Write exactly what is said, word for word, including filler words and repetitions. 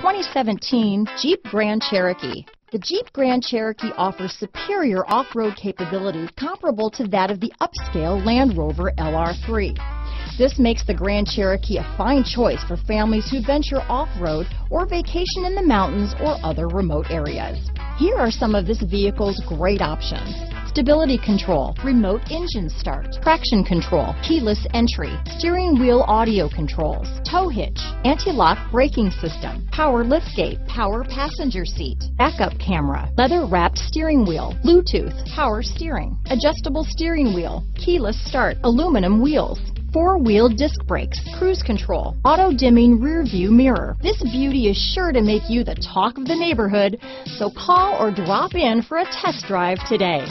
twenty seventeen Jeep Grand Cherokee. The Jeep Grand Cherokee offers superior off-road capability comparable to that of the upscale Land Rover L R three. This makes the Grand Cherokee a fine choice for families who venture off-road or vacation in the mountains or other remote areas. Here are some of this vehicle's great options: stability control, remote engine start, traction control, keyless entry, steering wheel audio controls, tow hitch, anti-lock braking system, power liftgate, power passenger seat, backup camera, leather-wrapped steering wheel, Bluetooth, power steering, adjustable steering wheel, keyless start, aluminum wheels, four-wheel disc brakes, cruise control, auto-dimming rear-view mirror. This beauty is sure to make you the talk of the neighborhood, so call or drop in for a test drive today.